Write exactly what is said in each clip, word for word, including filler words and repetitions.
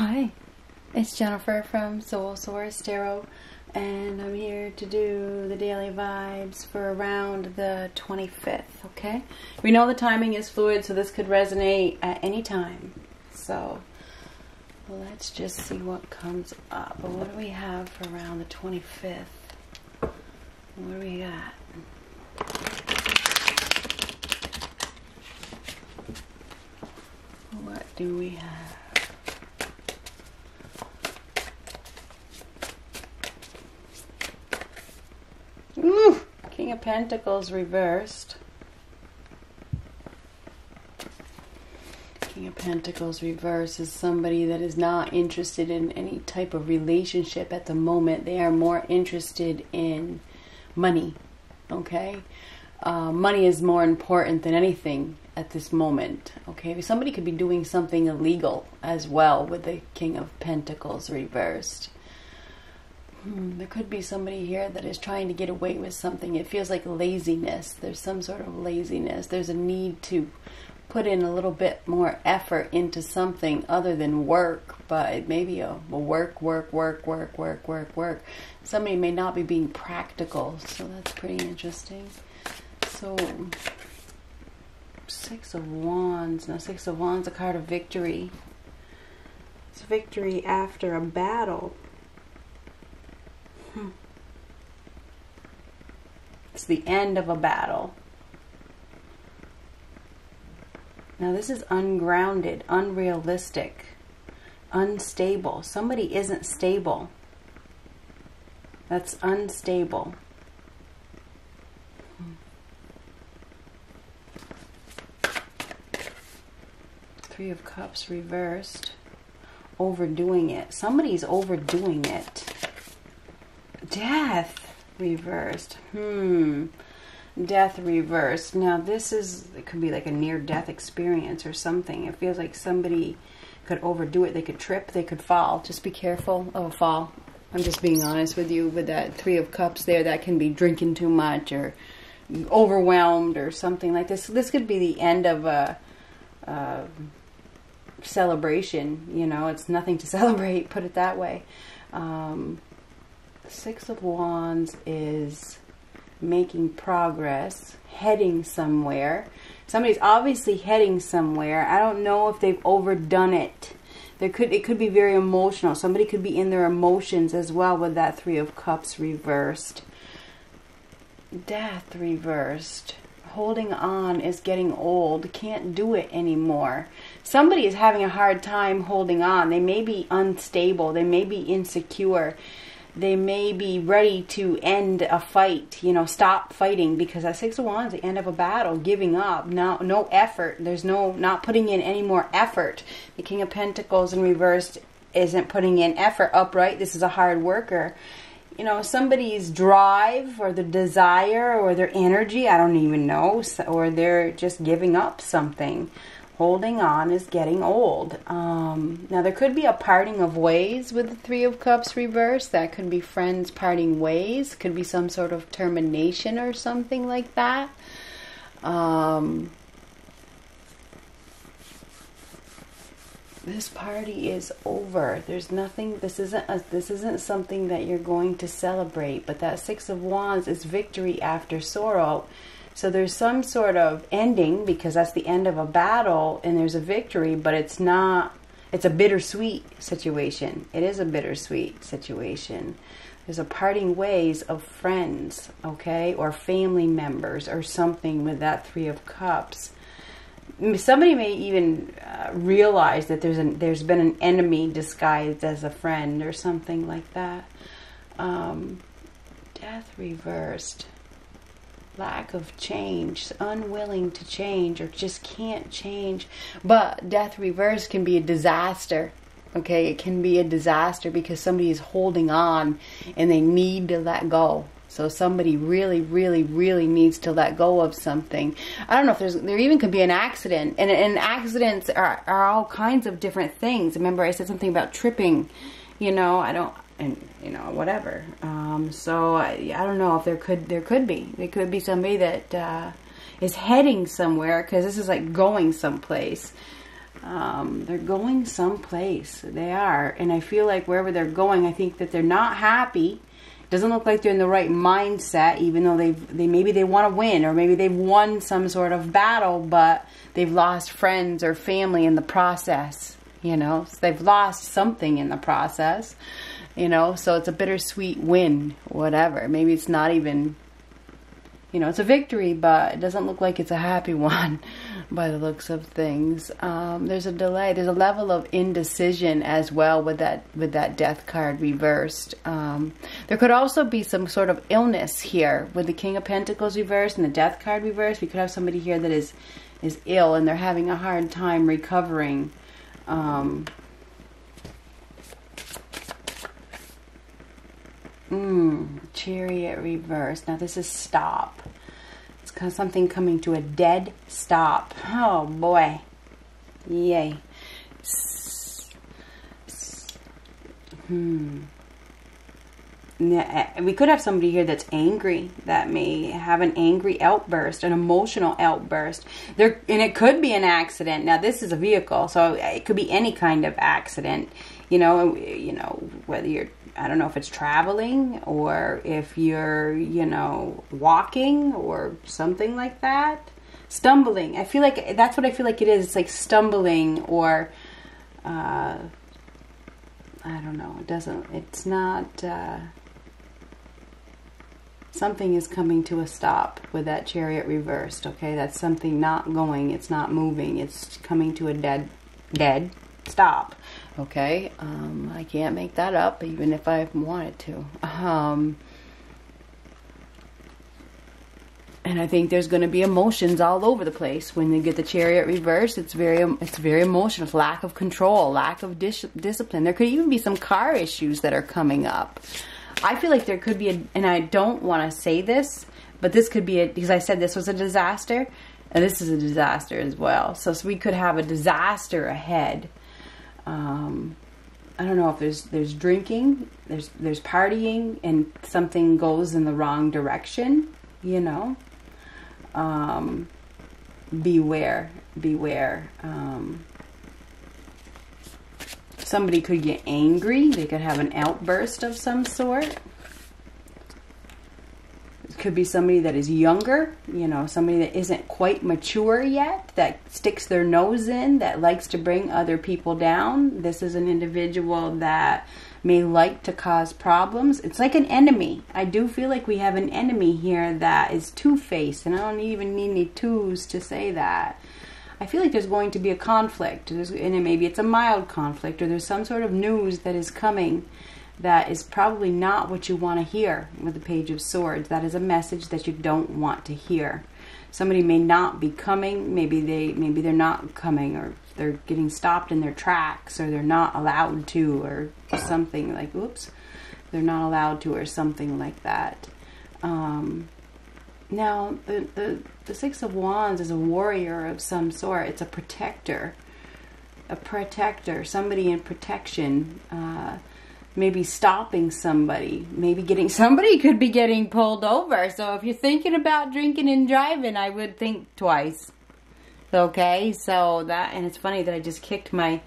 Hi, it's Jennifer from Soul Source Tarot, and I'm here to do the daily vibes for around the twenty-fifth, okay? We know the timing is fluid, so this could resonate at any time. So let's just see what comes up. But what do we have for around the twenty-fifth? What do we got? What do we have? Ooh, King of Pentacles reversed. King of Pentacles reversed is somebody that is not interested in any type of relationship at the moment. They are more interested in money, okay? Uh, money is more important than anything at this moment, okay? Somebody could be doing something illegal as well with the King of Pentacles reversed. Hmm, there could be somebody here that is trying to get away with something. It feels like laziness. There's some sort of laziness. There's a need to put in a little bit more effort into something other than work, but maybe a, a work, work, work, work, work, work, work. Somebody may not be being practical, so that's pretty interesting. So, Six of Wands. Now, Six of Wands, a card of victory. It's victory after a battle. Hmm. It's the end of a battle. Now this is ungrounded, unrealistic, unstable. Somebody isn't stable. That's unstable. Hmm. Three of Cups reversed. Overdoing it. Somebody's overdoing it. Death reversed. Hmm. Death reversed. Now this is, it could be like a near-death experience or something. It feels like somebody could overdo it. They could trip. They could fall. Just be careful of a fall. I'm just being honest with you with that Three of Cups there. That can be drinking too much or overwhelmed or something like this. This could be the end of a, a celebration. You know, it's nothing to celebrate. Put it that way. Um... Six of Wands is making progress, heading somewhere. Somebody's obviously heading somewhere. I don't know if they've overdone it. There could it could be very emotional. Somebody could be in their emotions as well with that Three of Cups reversed. Death reversed. Holding on is getting old. Can't do it anymore. Somebody is having a hard time holding on. They may be unstable. They may be insecure. They may be ready to end a fight, you know, stop fighting, because at Six of Wands, the end of a battle, giving up, no, no effort. There's no, not putting in any more effort. The King of Pentacles in reverse isn't putting in effort upright. This is a hard worker. You know, somebody's drive or the desire or their energy, I don't even know, or they're just giving up something. Holding on is getting old. Um, now there could be a parting of ways with the Three of Cups reversed. That could be friends parting ways. Could be some sort of termination or something like that. Um, this party is over. There's nothing. This isn't. A, this isn't something that you're going to celebrate. But that Six of Wands is victory after sorrow. So there's some sort of ending, because that's the end of a battle, and there's a victory, but it's not, it's a bittersweet situation. It is a bittersweet situation. There's a parting ways of friends, okay, or family members or something with that Three of Cups. Somebody may even uh, realize that there's, an, there's been an enemy disguised as a friend or something like that. Um, death reversed. Lack of change, unwilling to change, or just can't change. But death reversed can be a disaster, okay? It can be a disaster because somebody is holding on and they need to let go. So somebody really, really, really needs to let go of something. I don't know if there's, there even could be an accident. And, and accidents are, are all kinds of different things. Remember I said something about tripping, you know, I don't... and you know, whatever. Um, so I, I don't know if there could, there could be, there could be somebody that uh, is heading somewhere, because this is like going someplace. Um, they're going someplace. They are. And I feel like wherever they're going, I think that they're not happy. It doesn't look like they're in the right mindset, even though they've, they maybe they want to win, or maybe they've won some sort of battle, but they've lost friends or family in the process. You know, so they've lost something in the process. You know, so it's a bittersweet win, whatever. Maybe it's not even, you know, it's a victory, but it doesn't look like it's a happy one by the looks of things. Um, there's a delay. There's a level of indecision as well with that, with that death card reversed. Um, there could also be some sort of illness here with the King of Pentacles reversed and the death card reversed. We could have somebody here that is, is ill and they're having a hard time recovering. Um... Mm, Chariot reverse. Now this is stop. It's kind of something coming to a dead stop. Oh boy. Yay. S S hmm. Now, we could have somebody here that's angry, that may have an angry outburst, an emotional outburst. There, and it could be an accident. Now this is a vehicle, so it could be any kind of accident. You know, you know, whether you're, I don't know if it's traveling or if you're, you know, walking or something like that. Stumbling. I feel like that's what I feel like it is. It's like stumbling or, uh, I don't know. It doesn't, it's not, uh, something is coming to a stop with that Chariot reversed. Okay. That's something not going. It's not moving. It's coming to a dead, dead stop. Okay, um, I can't make that up, even if I wanted to. Um, and I think there's going to be emotions all over the place when you get the Chariot reversed. It's very, it's very emotional. It's lack of control, lack of dis discipline. There could even be some car issues that are coming up. I feel like there could be, a, and I don't want to say this, but this could be a, because I said this was a disaster, and this is a disaster as well. So, so we could have a disaster ahead. Um, I don't know if there's, there's drinking, there's, there's partying and something goes in the wrong direction, you know, um, beware, beware, um, somebody could get angry. They could have an outburst of some sort. It could be somebody that is younger, you know, somebody that isn't quite mature yet, that sticks their nose in, that likes to bring other people down. This is an individual that may like to cause problems. It's like an enemy. I do feel like we have an enemy here that is two-faced, and I don't even need any twos to say that. I feel like there's going to be a conflict, there's, and maybe it's a mild conflict, or there's some sort of news that is coming that is probably not what you want to hear with the Page of Swords. That is a message that you don't want to hear. Somebody may not be coming. Maybe, they, maybe they're not coming, or they're getting stopped in their tracks, or they're not allowed to, or something like, oops, they're not allowed to, or something like that. Um, now, the, the, the Six of Wands is a warrior of some sort. It's a protector, a protector, somebody in protection, uh, maybe stopping somebody, maybe getting, somebody could be getting pulled over. So if you're thinking about drinking and driving, I would think twice. Okay, so that, and it's funny that I just kicked my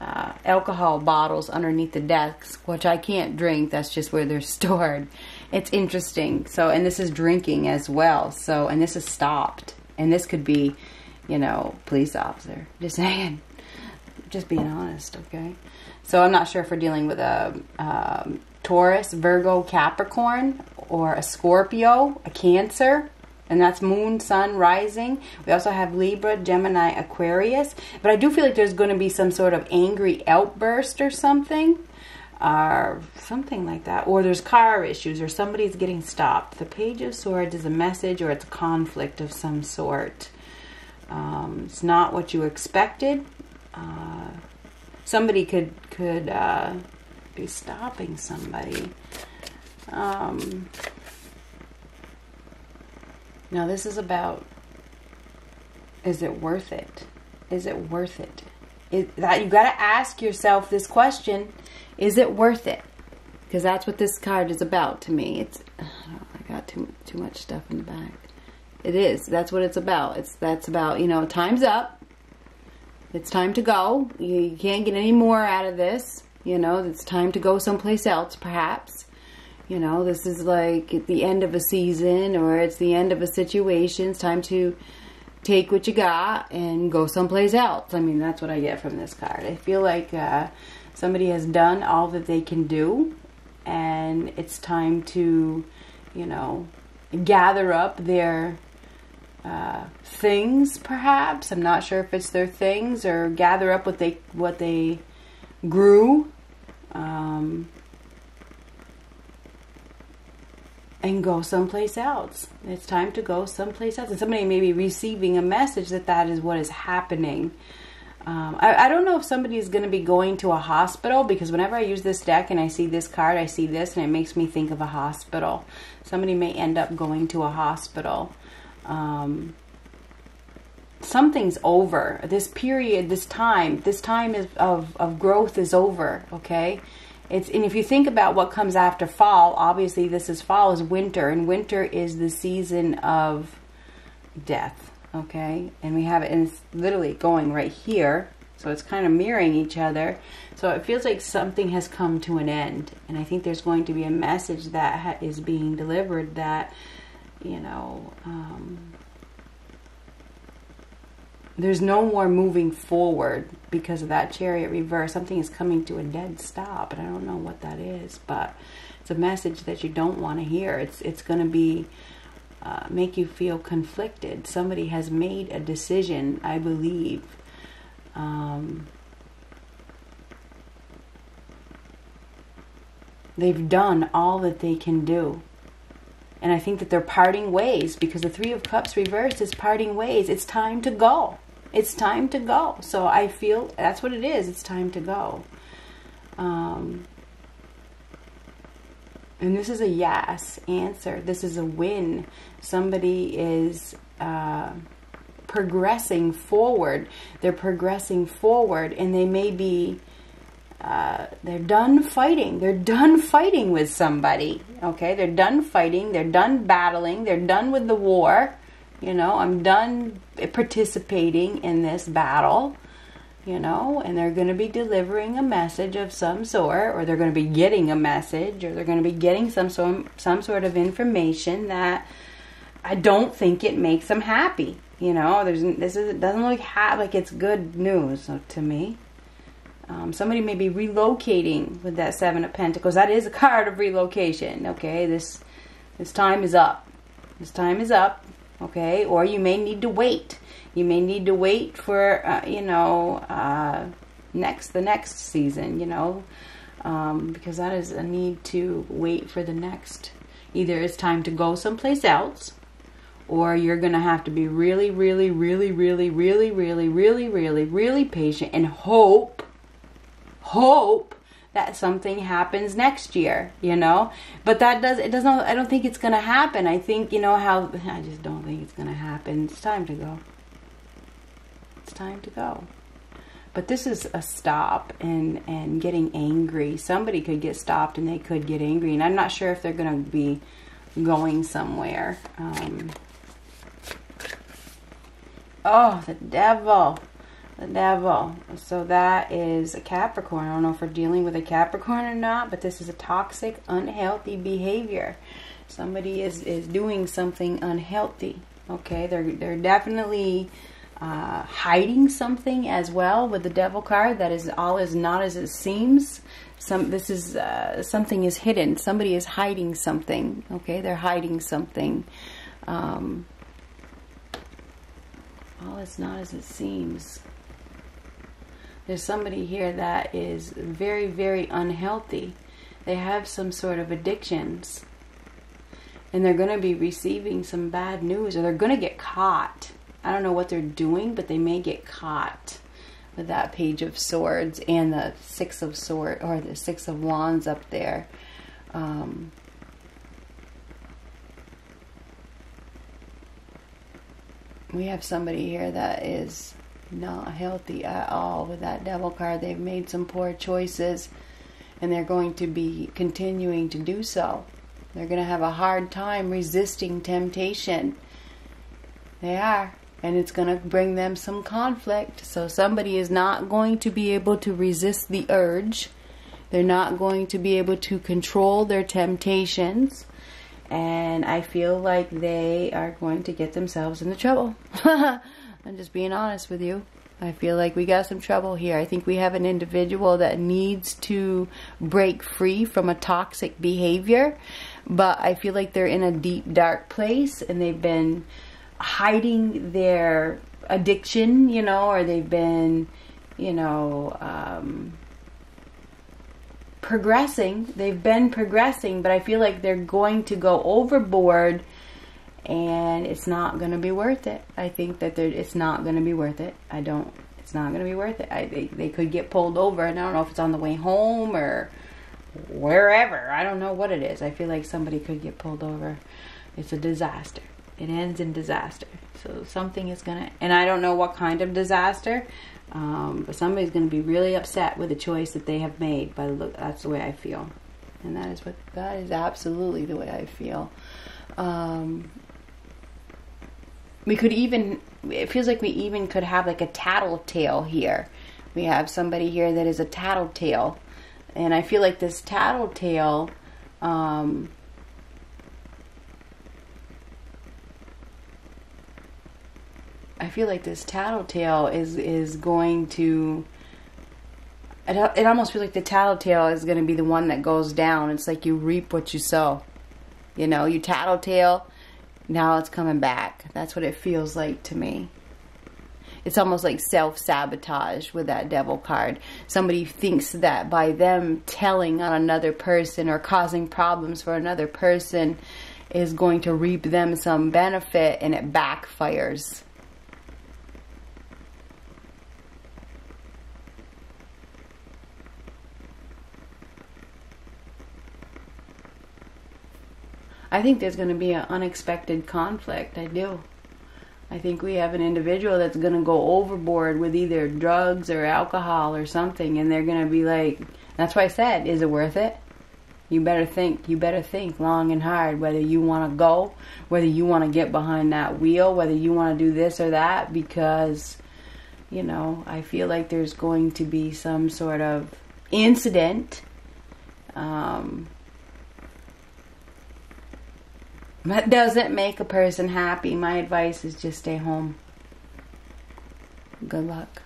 uh, alcohol bottles underneath the desk, which I can't drink. That's just where they're stored. It's interesting. So, and this is drinking as well. So, and this is stopped. And this could be, you know, police officer. Just saying. Just being honest, okay? So I'm not sure if we're dealing with a um, Taurus, Virgo, Capricorn, or a Scorpio, a Cancer, and that's Moon, Sun, Rising. We also have Libra, Gemini, Aquarius. But I do feel like there's going to be some sort of angry outburst or something, or something like that. Or there's car issues, or somebody's getting stopped. The Page of Swords is a message, or it's a conflict of some sort. Um, it's not what you expected. Uh, somebody could could uh, be stopping somebody. Um, now this is about, is it worth it? Is it worth it? Is that, you got to ask yourself this question: is it worth it? Because that's what this card is about to me. It's, oh, I got too too much stuff in the back. It is. That's what it's about. It's that's about, you know, time's up. It's time to go. You can't get any more out of this. You know, it's time to go someplace else, perhaps. You know, this is like at the end of a season, or it's the end of a situation. It's time to take what you got and go someplace else. I mean, that's what I get from this card. I feel like uh, somebody has done all that they can do, and it's time to, you know, gather up their uh, things, perhaps. I'm not sure if it's their things, or gather up what they, what they grew. Um... And go someplace else. It's time to go someplace else. And somebody may be receiving a message that that is what is happening. Um, I, I don't know if somebody is going to be going to a hospital, because whenever I use this deck and I see this card, I see this and it makes me think of a hospital. Somebody may end up going to a hospital. Um, something's over. This period, this time, this time is, of, of growth is over, okay? It's, and if you think about what comes after fall, obviously this is fall is winter, and winter is the season of death, okay? And we have it, and it's literally going right here, so it's kind of mirroring each other. So it feels like something has come to an end, and I think there's going to be a message that ha is being delivered that, you know, um, there's no more moving forward because of that Chariot reverse. Something is coming to a dead stop, and I don't know what that is, but it's a message that you don't want to hear. It's it's going to be uh, make you feel conflicted. Somebody has made a decision, I believe. Um, they've done all that they can do. And I think that they're parting ways, because the Three of Cups reversed is parting ways. It's time to go. It's time to go. So I feel that's what it is. It's time to go. Um, and this is a yes answer. This is a win. Somebody is uh, progressing forward. They're progressing forward, and they may be... Uh, they're done fighting. They're done fighting with somebody. Okay, they're done fighting. They're done battling. They're done with the war. You know, I'm done participating in this battle. You know, and they're going to be delivering a message of some sort, or they're going to be getting a message, or they're going to be getting some some some sort of information that I don't think it makes them happy. You know, there's this is it doesn't look ha like it's good news to me. Um, somebody may be relocating with that Seven of Pentacles. That is a card of relocation, okay? This this time is up. This time is up, okay? Or you may need to wait. You may need to wait for, uh, you know, uh, next the next season, you know? Um, because that is a need to wait for the next. Either it's time to go someplace else, or you're going to have to be really, really, really, really, really, really, really, really, really patient and hope hope that something happens next year, you know, but that does, it doesn't, I don't think it's going to happen. I think, you know how, I just don't think it's going to happen. It's time to go. It's time to go. But this is a stop and, and getting angry. Somebody could get stopped and they could get angry, and I'm not sure if they're going to be going somewhere. Um, oh, the devil. The devil. So that is a Capricorn. I don't know if we're dealing with a Capricorn or not, but this is a toxic, unhealthy behavior. Somebody is, is doing something unhealthy. Okay, they're, they're definitely uh, hiding something as well with the devil card. That is all is not as it seems. Some, this is, uh, something is hidden. Somebody is hiding something. Okay, they're hiding something. Um, all is not as it seems. There's somebody here that is very, very unhealthy. They have some sort of addictions. And they're going to be receiving some bad news, or they're going to get caught. I don't know what they're doing, but they may get caught with that Page of Swords and the Six of Swords, or the Six of Wands up there. Um, we have somebody here that is... not healthy at all with that devil card. They've made some poor choices, and they're going to be continuing to do so. They're going to have a hard time resisting temptation. They are. and it's going to bring them some conflict. So somebody is not going to be able to resist the urge. They're not going to be able to control their temptations. And I feel like they are going to get themselves into trouble. I'm just being honest with you. I feel like we got some trouble here. I think we have an individual that needs to break free from a toxic behavior. But I feel like they're in a deep, dark place. And they've been hiding their addiction, you know. Or they've been, you know... Um, progressing they've been progressing but I feel like they're going to go overboard, and it's not going to be worth it. I think that it's not going to be worth it. I don't it's not going to be worth it. I they, they could get pulled over, and I don't know if it's on the way home or wherever. I don't know what it is. I feel like somebody could get pulled over. It's a disaster. It ends in disaster. So something is gonna, and I don't know what kind of disaster. Um, but somebody's going to be really upset with the choice that they have made. By the look, that's the way I feel, and that is what that is absolutely the way I feel. Um, we could even, it feels like we even could have like a tattletale here. We have somebody here that is a tattletale, and I feel like this tattletale um, I feel like this tattletale is, is going to, it, it almost feels like the tattletale is going to be the one that goes down. It's like you reap what you sow. You know, you tattletale, now it's coming back. That's what it feels like to me. It's almost like self-sabotage with that devil card. Somebody thinks that by them telling on another person or causing problems for another person is going to reap them some benefit, and it backfires. I think there's going to be an unexpected conflict. I do. I think we have an individual that's going to go overboard with either drugs or alcohol or something. And they're going to be like, that's why I said, is it worth it? You better think. You better think long and hard whether you want to go, whether you want to get behind that wheel, whether you want to do this or that. Because, you know, I feel like there's going to be some sort of incident. Um... That doesn't make a person happy. My advice is just stay home. Good luck.